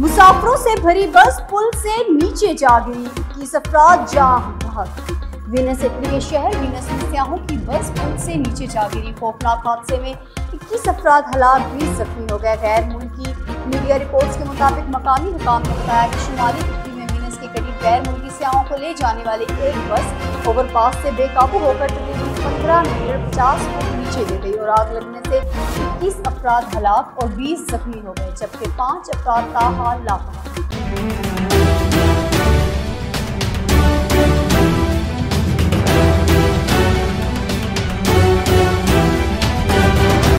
मुसाफिरों से भरी बस पुल से नीचे जा गिरी कि सफरा जाम हुआ। वेनिस इटली शहर वेनिस में सयाहों की बस पुल से नीचे जा गिरी। खौफनाक हादसे में 21 अफराद हलाक, 20 जख्मी हो गए। गैर मुल्की मीडिया रिपोर्ट्स के मुताबिक मकामी हुकाम ने बताया कि शुमाली इटली में वेनिस के करीब गैर मुल्की सयाहों को ले जाने वाली एक बस ओवरपास से बेकाबू होकर तकरीबन 15 मीटर 50 फुट नीचे गिर गई और आग लगने से 21 अफराद हलाक और 20 जख्मी हो गए, जबकि 5 अफराद का हाल लापता।